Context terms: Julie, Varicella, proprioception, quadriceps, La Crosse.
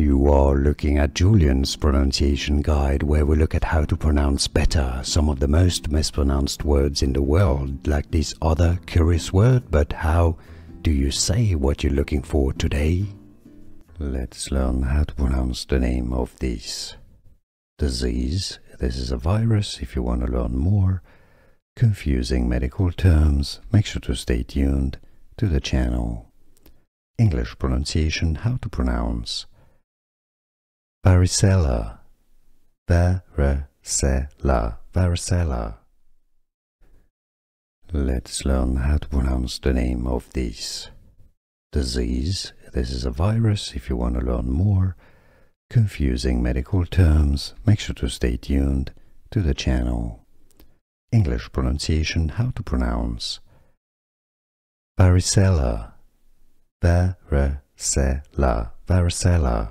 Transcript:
You are looking at Julian's pronunciation guide, where we look at how to pronounce better some of the most mispronounced words in the world, like this other curious word. But how do you say what you're looking for today? Let's learn how to pronounce the name of this disease. This is a virus. If you want to learn more confusing medical terms, make sure to stay tuned to the channel. English pronunciation, how to pronounce Varicella, varicella, varicella. Let's learn how to pronounce the name of this disease. This is a virus. If you want to learn more confusing medical terms, make sure to stay tuned to the channel. English pronunciation, how to pronounce Varicella, varicella, varicella.